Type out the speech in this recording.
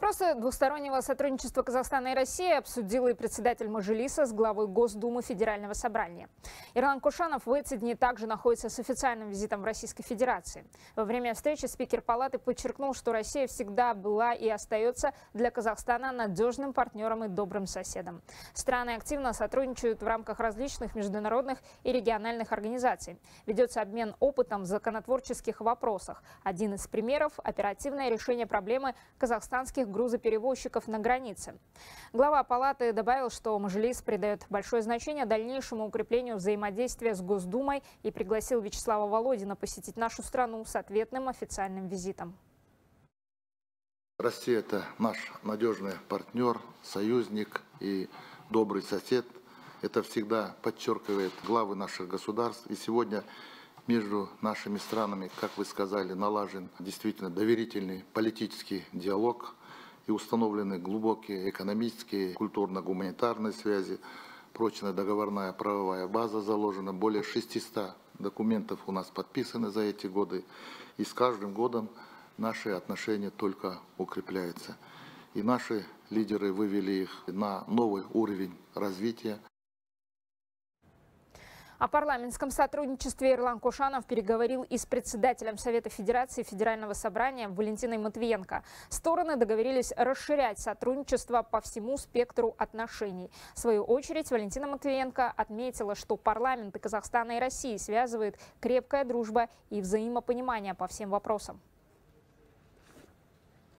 Вопросы двустороннего сотрудничества Казахстана и России обсудил и председатель Мажилиса с главой Госдумы Федерального собрания. Ерлан Кошанов в эти дни также находится с официальным визитом в Российской Федерации. Во время встречи спикер Палаты подчеркнул, что Россия всегда была и остается для Казахстана надежным партнером и добрым соседом. Страны активно сотрудничают в рамках различных международных и региональных организаций. Ведется обмен опытом в законотворческих вопросах. Один из примеров – оперативное решение проблемы казахстанских грузоперевозчиков на границе. Глава Палаты добавил, что Мажилис придает большое значение дальнейшему укреплению взаимодействия с Госдумой и пригласил Вячеслава Володина посетить нашу страну с ответным официальным визитом. Россия – это наш надежный партнер, союзник и добрый сосед. Это всегда подчеркивает главы наших государств. И сегодня между нашими странами, как вы сказали, налажен действительно доверительный политический диалог и установлены глубокие экономические, культурно-гуманитарные связи. Прочная договорная правовая база заложена. Более 600 документов у нас подписаны за эти годы. И с каждым годом наши отношения только укрепляются. И наши лидеры вывели их на новый уровень развития. О парламентском сотрудничестве Ерлан Кошанов переговорил и с председателем Совета Федерации Федерального собрания Валентиной Матвиенко. Стороны договорились расширять сотрудничество по всему спектру отношений. В свою очередь, Валентина Матвиенко отметила, что парламенты Казахстана и России связывает крепкая дружба и взаимопонимание по всем вопросам.